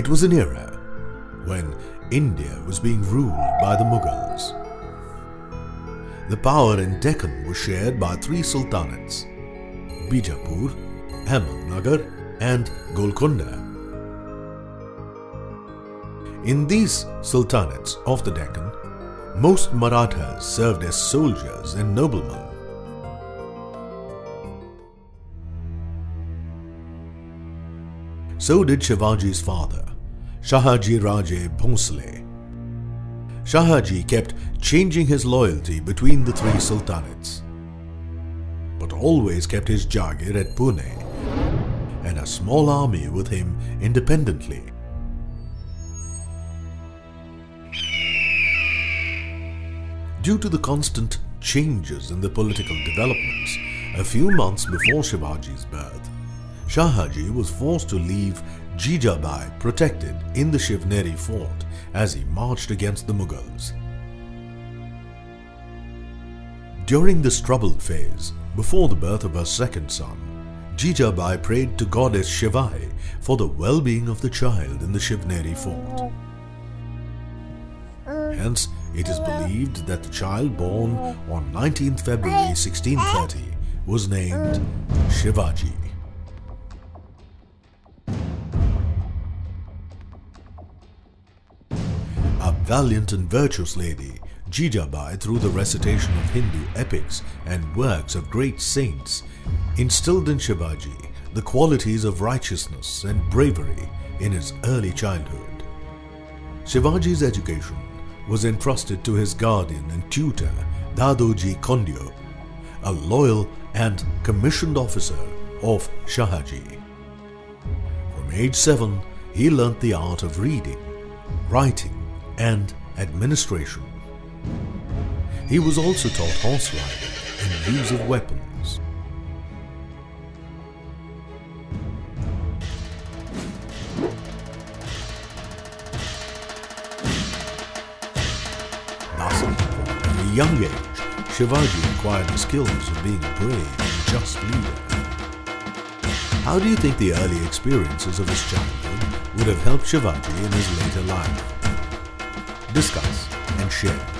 It was an era when India was being ruled by the Mughals. The power in Deccan was shared by three sultanates, Bijapur, Ahmednagar and Golconda. In these sultanates of the Deccan, most Marathas served as soldiers and noblemen. So did Shivaji's father, Shahaji Raje Bhonsle. Shahaji kept changing his loyalty between the three sultanates, but always kept his Jagir at Pune and a small army with him independently. Due to the constant changes in the political developments, a few months before Shivaji's birth, Shahaji was forced to leave Jijabai protected in the Shivneri fort as he marched against the Mughals. During this troubled phase, before the birth of her second son, Jijabai prayed to Goddess Shivai for the well-being of the child in the Shivneri fort. Hence, it is believed that the child born on 19th February 1630 was named Shivaji. A valiant and virtuous lady, Jijabai, through the recitation of Hindu epics and works of great saints, instilled in Shivaji the qualities of righteousness and bravery in his early childhood. Shivaji's education was entrusted to his guardian and tutor, Dadoji Kondyo, a loyal and commissioned officer of Shahaji. From age 7, he learnt the art of reading, writing and administration. He was also taught horse riding and use of weapons. At a young age, Shivaji acquired the skills of being a brave and just leader. How do you think the early experiences of his childhood would have helped Shivaji in his later life? Discuss and share.